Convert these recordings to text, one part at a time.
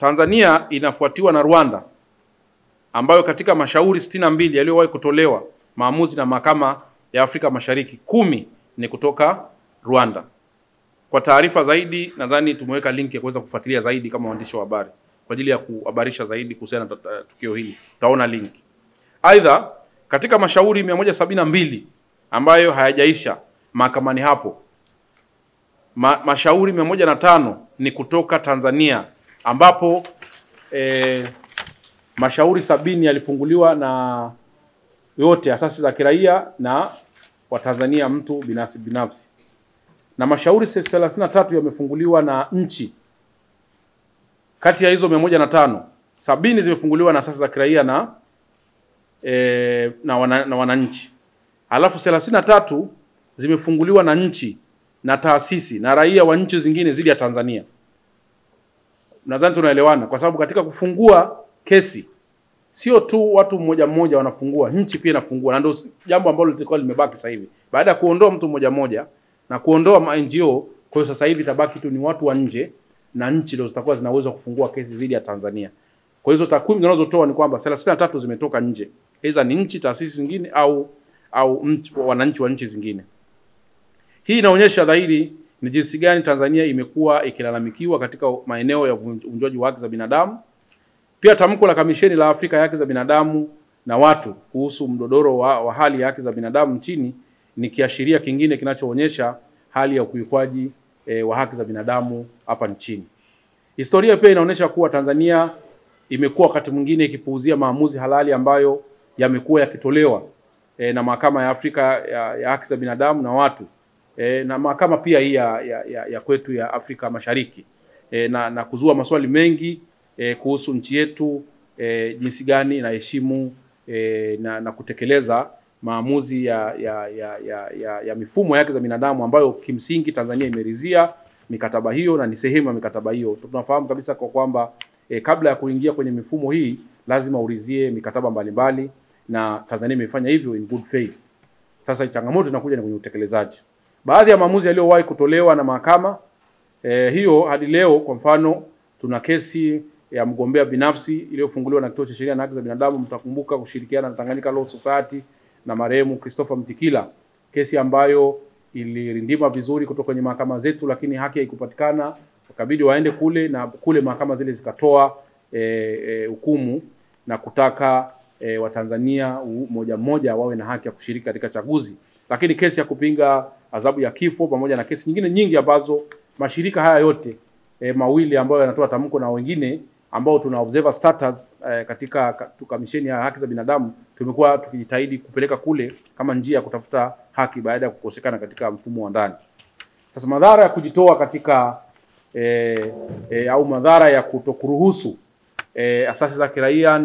Tanzania inafuatiwa na Rwanda ambayo katika mashauri 62 yaliyowahi kutolewa maamuzi na mahakama ya Afrika Mashariki 10 ni kutoka Rwanda. Kwa taarifa zaidi nadhani tumeweka link ya kuweza kufuatilia zaidi kama waandishi wa habari kwa ajili ya kuhabarisha zaidi kuhusiana na tukio hili. Taona link. Aidha katika mashauri 172 ambayo hayajaisha mahakamani hapo, mashauri 105 ni kutoka Tanzania ambapo mashauri 70 yalifunguliwa na yote asasi za kiraia na Watanzania mtu binafsi. Na mashauri 33 yamefunguliwa na nchi. Kati ya hizo 105, 70 zimefunguliwa na asasi za kiraia na wananchi. Alafu 33 zimefunguliwa na nchi na taasisi na raia wa nchi zingine zidi ya Tanzania. Nadhani tunaelewana kwa sababu katika kufungua kesi sio tu watu mmoja mmoja wanafungua, nchi pia inafungua, na ndio jambo ambalo lilikuwa limebaki sasa hivi. Baada ya kuondoa mtu mmoja mmoja na kuondoa NGO, kwa hiyo sasa hivi tabaki tu ni watu wa nje na nchi ndio zitakuwa zinaweza kufungua kesi zidi ya Tanzania. Kwa hizo takwimu zinazotoa ni kwamba 33 zimetoka nje. Hizo ni nchi, taasisi zingine au wananchi wa nchi zingine. Hii inaonyesha dhahiri ni jinsi gani Tanzania imekuwa ikilalamikiwa katika maeneo ya uvunjwaji wa haki za binadamu. Pia tamko la Kamisheni la Afrika ya Haki za Binadamu na Watu kuhusu mdodoro wa hali ya haki za binadamu nchini ni kiashiria kingine kinachoonyesha hali ya ukiukwaji wa haki za binadamu hapa nchini. Historia pia inaonyesha kuwa Tanzania imekuwa wakati mwingine ikipuuzia maamuzi halali ambayo yamekuwa yakitolewa na Mahakama ya Afrika ya Haki za Binadamu na Watu na mahakama pia hii ya kwetu ya Afrika Mashariki na kuzua maswali mengi kuhusu nchi yetu, jinsi gani inaheshimu na kutekeleza maamuzi ya mifumo yake za binadamu ambayo kimsingi Tanzania imeridhia mikataba hiyo na ni sehemu ya mikataba hiyo. Tunafahamu kabisa kwa kwamba kabla ya kuingia kwenye mifumo hii lazima urizie mikataba mbalimbali na Tanzania imefanya hivyo in good faith. Sasa changamoto inakuja ni kwenye utekelezaji. Baadhi ya maamuzi yaliyowahi kutolewa na mahakama hiyo hadi leo, kwa mfano tuna kesi ya mgombea binafsi iliyofunguliwa na Kituo cha Sheria na Haki za Binadamu, mtakumbuka, kushirikiana na Tanganyika Law Society na marehemu Christopher Mtikila, kesi ambayo ilirindima vizuri kutoka kwenye mahakama zetu lakini haki haikupatikana, wakabidi waende kule na kule mahakama zile zikatoa hukumu na kutaka Watanzania moja moja wawe na haki ya kushiriki katika chaguzi. Lakini kesi ya kupinga adhabu ya kifo pamoja na kesi nyingine nyingi ambazo mashirika haya yote mawili ambayo yanatoa tamko na wengine ambao tuna observer status katika Kamisheni ya Haki za Binadamu tumekuwa tukijitahidi kupeleka kule kama njia ya kutafuta haki baada ya kukosekana katika mfumo wa ndani. Sasa madhara ya kujitoa katika au madhara ya kutokuruhusu asasi za kiraia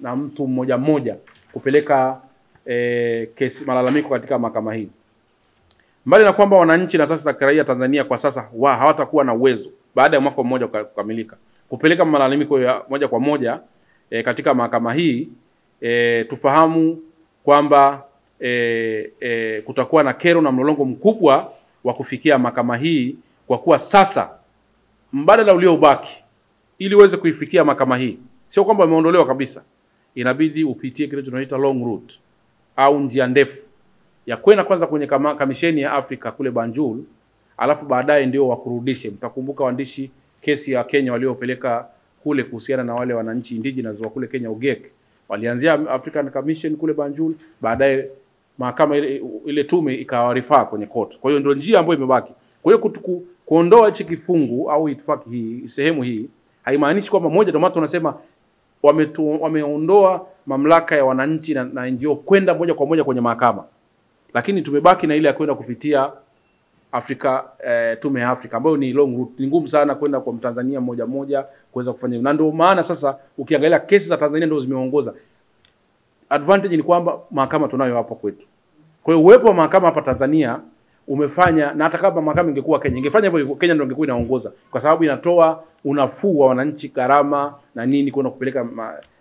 na mtu mmoja mmoja kupeleka kesi malalamiko katika mahakama hii. Mbali na kwamba wananchi na asasi za kiraia Tanzania kwa sasa hawatakuwa na uwezo baada ya mwaka mmoja kukamilika kupeleka malalamiko ya moja kwa moja katika mahakama hii, tufahamu kwamba kutakuwa na kero na mlolongo mkubwa wa kufikia mahakama hii, kwa kuwa sasa mbadala uliobaki ili uweze kuifikia mahakama hii sio kwamba imeondolewa kabisa, inabidi upitie kile tunaita long route au njia ndefu ya kwenda kwanza kwenye Kamisheni ya Afrika kule Banjul, alafu baadaye ndio wakurudishe. Mtakumbuka waandishi kesi ya Kenya waliopeleka kule kuhusiana na wale wananchi indigenous wa kule Kenya Ugek, walianzia African Commission kule Banjul, baadaye mahakama ile tume ikawarifaa kwenye court. Kwa hiyo ndio njia ambayo imebaki. Kwa hiyo kuondoa hichi kifungu au itifaki hii sehemu hii haimaanishi kwamba moja ndio watu wanasema wameondoa mamlaka ya wananchi na NGO kwenda moja kwa moja kwenye mahakama. Lakini tumebaki na ile ya kwenda kupitia Afrika tume ya Afrika ambayo ni long route, ni ngumu sana kwenda kwa Mtanzania mmoja mmoja kuweza kufanya. Na ndio maana sasa ukiangalia kesi za Tanzania ndio zimeongoza. Advantage ni kwamba mahakama tunayo hapa kwetu. Kwa hiyo uwepo wa mahakama hapa Tanzania umefanya, na hata kama mahakama ingekuwa Kenya ingefanya hivyo, Kenya ndio ingekuwa inaongoza kwa sababu inatoa unafuu wa wananchi gharama na nini kwenda kupeleka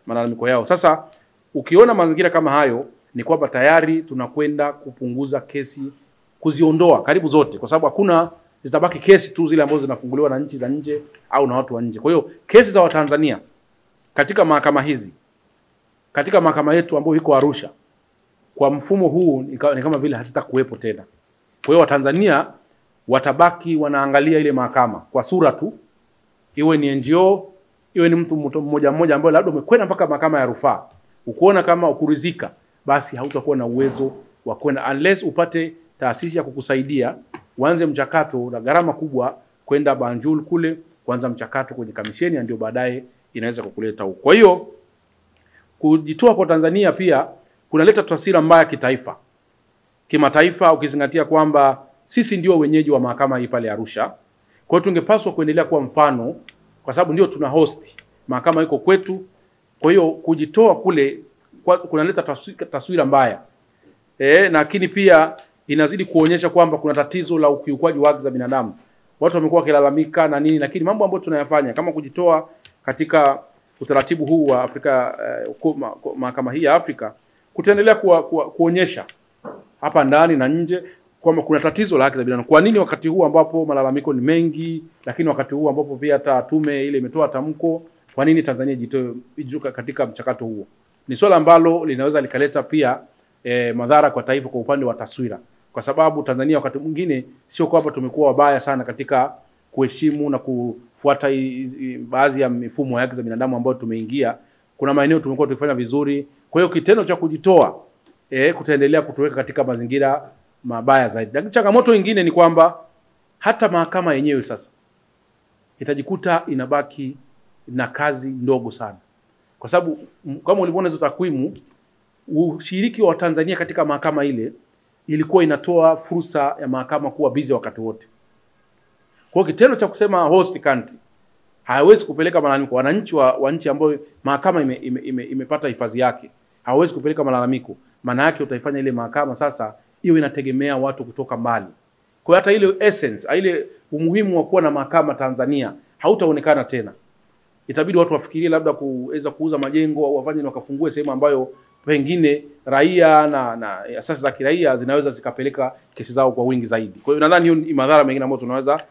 malalamiko yao. Sasa ukiona mazingira kama hayo ni kwamba tayari tunakwenda kupunguza kesi, kuziondoa karibu zote, kwa sababu hakuna zitabaki kesi tu zile ambazo zinafunguliwa na nchi za nje au na watu wa nje. Kwa hiyo kesi za Watanzania katika mahakama hizi, katika mahakama yetu ambayo iko Arusha, kwa mfumo huu ni kama vile hazitakuwepo tena. Kwa hiyo Watanzania watabaki wanaangalia ile mahakama kwa sura tu, iwe ni NGO, iwe ni mtu mmoja mmoja ambaye labda umekwenda mpaka mahakama ya rufaa. Ukiona kama ukuridhika, basi hautakuwa na uwezo wa kwenda unless upate taasisi ya kukusaidia, uanze mchakato na gharama kubwa kwenda Banjul kule, kuanza mchakato kwenye kamisheni, ndio baadaye inaweza kukuleta huko. Kwa hiyo kujitoa kwa Tanzania pia kunaleta taswira mbaya kitaifa. Kimataifa, ukizingatia kwamba sisi ndio wenyeji wa mahakama hii pale Arusha. Kwa hiyo tungepaswa kuendelea kuwa mfano, kwa sababu ndio tuna host, mahakama iko kwetu. Kwa hiyo kujitoa kule kunaleta taswira mbaya. Lakini pia inazidi kuonyesha kwamba kuna tatizo la ukiukwaji wa haki za binadamu. Watu wamekuwa wakilalamika na nini, lakini mambo ambayo tunayafanya kama kujitoa katika utaratibu huu wa Afrika, mahakama hii ya Afrika, kutaendelea kuonyesha hapa ndani na nje kwamba kuna tatizo la haki za binadamu. Kwa nini wakati huu ambapo malalamiko ni mengi, lakini wakati huu ambapo pia tume ile imetoa tamko, kwa nini Tanzania ijuka katika mchakato huo? Ni swala ambalo linaweza likaleta pia madhara kwa taifa kwa upande wa taswira. Kwa sababu Tanzania wakati mwingine sio kwamba tumekuwa wabaya sana katika kuheshimu na kufuata baadhi ya mifumo ya haki za binadamu ambayo tumeingia. Kuna maeneo tumekuwa tukifanya vizuri. Kwa hiyo kitendo cha kujitoa kutaendelea kutuweka katika mazingira mabaya zaidi. Lakini changamoto nyingine ni kwamba hata mahakama yenyewe sasa itajikuta inabaki na kazi ndogo sana. Kwa sababu kama ulivyoona hizo takwimu, ushiriki wa Tanzania katika mahakama ile ilikuwa inatoa fursa ya mahakama kuwa busy wakati wote. Kwa kitendo cha kusema host country hawezi kupeleka malalamiko, wananchi wa nchi ambayo mahakama imepata hifadhi yake hawezi kupeleka malalamiko, maana yake utaifanya ile mahakama sasa iwe inategemea watu kutoka mbali. Kwa hata ile essence, ile umuhimu wa kuwa na mahakama Tanzania hautaonekana tena. Itabidi watu wafikirie labda kuweza kuuza majengo au wafanye na wakafungue sehemu ambayo pengine raia na asasi za kiraia zinaweza zikapeleka kesi zao kwa wingi zaidi. Kwa hiyo nadhani hiyo ni madhara mengine ambayo tunaweza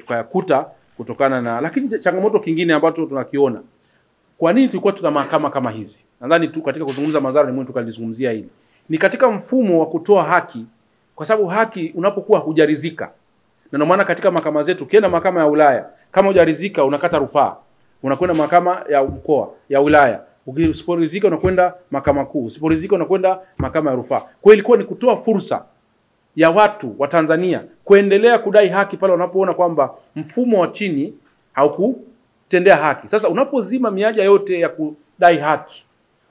tukayakuta kutokana na. Lakini changamoto kingine ambacho tunakiona, kwa nini tulikuwa tuna mahakama kama hizi? Nadhani tu katika kuzungumza madhara ni muhimu tukalizungumzia hili. Ni katika mfumo wa kutoa haki, kwa sababu haki unapokuwa hujaridhika, na ndio maana katika mahakama zetu, ukienda mahakama ya Ulaya kama hujaridhika unakata rufaa, unakwenda mahakama ya mkoa ya Ulaya. Usiporidhika unakwenda mahakama kuu, usiporidhika unakwenda mahakama ya rufaa. Kwa ilikuwa ni kutoa fursa ya watu wa Tanzania kuendelea kudai haki pale wanapoona kwamba mfumo wa chini haukutendea haki. Sasa unapozima miaja yote ya kudai haki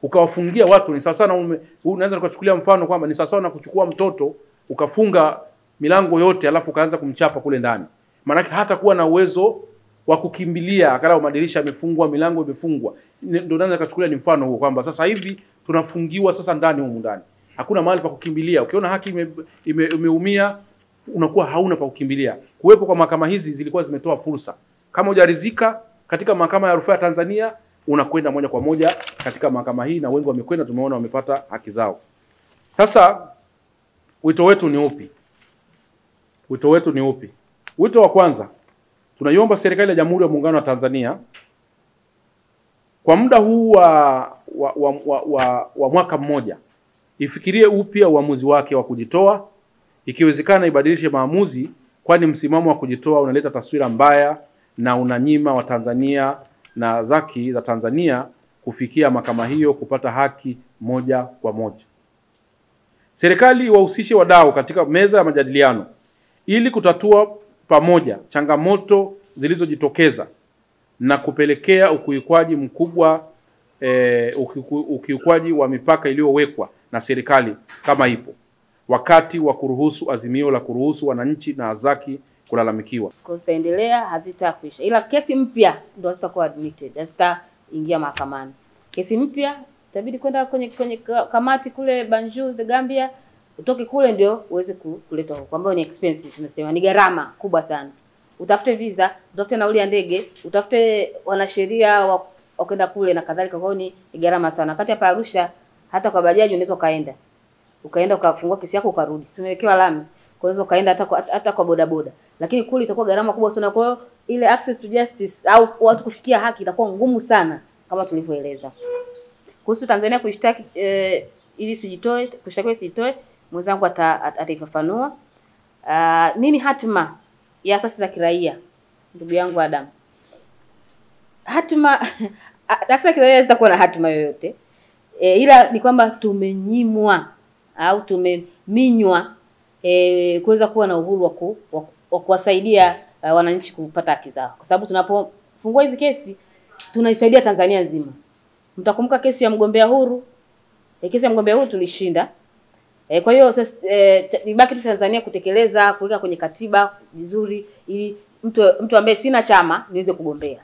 ukawafungia watu, ni sawa sana, unaweza kuchukulia mfano kwamba ni sawa sana kuchukua mtoto ukafunga milango yote alafu ukaanza kumchapa kule ndani. Maana hata kuwa na uwezo wa kukimbilia, akala madirisha yamefungwa, milango imefungwa. Ndio naanza kuchukulia ni mfano huo kwamba sasa hivi tunafungiwa sasa ndani huko ndani. Hakuna mahali pa kukimbilia. Ukiona haki imeumia unakuwa hauna pa kukimbilia. Kuwepo kwa mahakama hizi zilikuwa zimetoa fursa. Kama hujaridhika katika mahakama ya rufaa ya Tanzania unakwenda moja kwa moja katika mahakama hii, na wengi wamekwenda, tumeona wamepata haki zao. Sasa wito wetu ni upi? Wito wetu ni upi? Wito wa kwanza, tunaiomba serikali ya Jamhuri ya Muungano wa Tanzania kwa muda huu wa mwaka mmoja ifikirie upya uamuzi wake wa kujitoa, ikiwezekana ibadilishe maamuzi, kwani msimamo wa kujitoa unaleta taswira mbaya na unanyima wa Tanzania na zaki za Tanzania kufikia mahakama hiyo kupata haki moja kwa moja. Serikali wahusishe wadau katika meza ya majadiliano ili kutatua pamoja changamoto zilizojitokeza na kupelekea ukiukwaji mkubwa, ukiukwaji wa mipaka iliyowekwa na serikali kama ipo, wakati wa kuruhusu azimio la kuruhusu wananchi na azaki kulalamikiwa. Kwa zitaendelea, hazitakwisha. Ila kesi mpya ndio zitakuwa admitted, zitaingia mahakamani. Kesi mpya itabidi kwenda kwenye kamati kule Banjul The Gambia, utoke kule ndio uweze kuletwa huko, ambayo ni expensive, tumesema ni gharama kubwa sana. Utafute visa, utafute nauli ya ndege, utafute wanasheria wa kwenda kule na kadhalika. Kwa hiyo ni gharama sana. Kati hapa Arusha hata kwa bajaji unaweza ukaenda ukafungua kesi yako ukarudi, simewekewa lami. Kwa hiyo unaweza kaenda hata kwa bodaboda. lakini kuli itakuwa gharama kubwa sana. Kwa hiyo ile access to justice au watu kufikia haki itakuwa ngumu sana kama tulivyoeleza. Kuhusu Tanzania kushtaki ili sijitoe, kushtakiwa sijitoe, mwenzangu ataifafanua. Nini hatima ya asasi za kiraia, ndugu yangu Adam? Hatima asasi za kiraia zitakuwa na hatima yoyote. Ila ni kwamba tumenyimwa au tumeminywa kuweza kuwa na uhuru wa kuwasaidia wananchi kupata haki zao. Kwa sababu tunapofungua hizi kesi tunaisaidia Tanzania nzima. Mtakumbuka kesi ya mgombea huru. Kesi ya mgombea huru tulishinda. Kwa hiyo sasa nibaki tu Tanzania kutekeleza, kuweka kwenye katiba vizuri ili mtu ambaye sina chama niweze kugombea.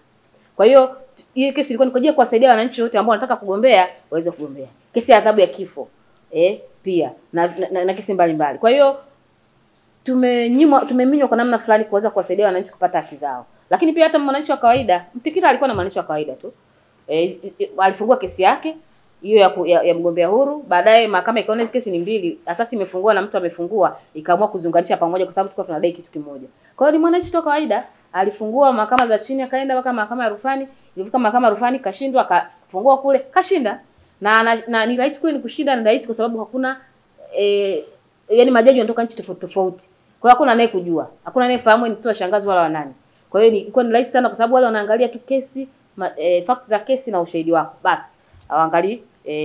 Kwa hiyo hii kesi ilikuwa nikojea kuwasaidia wananchi wote ambao wanataka kugombea waweze kugombea. Kesi ya adhabu ya kifo pia na kesi mbalimbali. Kwa hiyo tumeminywa kwa namna fulani kuweza kuwasaidia wananchi kupata haki zao. Lakini pia hata mwananchi wa kawaida, Mtikila alikuwa na mwananchi wa kawaida tu. Alifungua kesi yake hiyo ya mgombea huru, baadaye mahakama ikaona hizo kesi ni mbili, asasi imefungua na mtu amefungua, ikaamua kuzunganisha pamoja kwa sababu tulikuwa tunadai kitu kimoja. Kwa hiyo ni mwananchi tu kawaida, alifungua mahakama za chini akaenda mpaka mahakama ya rufani, ilifika mahakama ya rufani kashindwa, akafungua kule kashinda. Na ni rahisi kweli kushinda, ni rahisi kwa sababu hakuna yani majaji wanatoka nchi tofauti. Kwa hiyo hakuna anayekujua, hakuna anayefahamu ni mtu wa shangazi wala wa nani. Kwa hiyo ilikuwa ni rahisi sana kwa sababu wale wanaangalia tu kesi, facts za kesi na ushahidi wako. Basi hawaangalii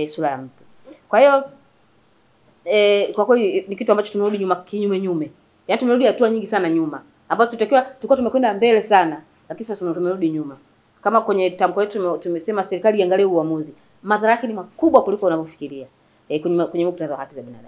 sura ya mtu. Kwa hiyo kwa kweli ni kitu ambacho tumerudi nyuma kinyume. Yaani tumerudi hatua nyingi sana nyuma. Ambapo tulikuwa tumekwenda mbele sana, lakini sasa tumerudi nyuma. Kama kwenye tamko letu tumesema serikali iangalie uamuzi, madhara yake ni makubwa kuliko unavyofikiria kwenye muktadha wa haki za binadamu.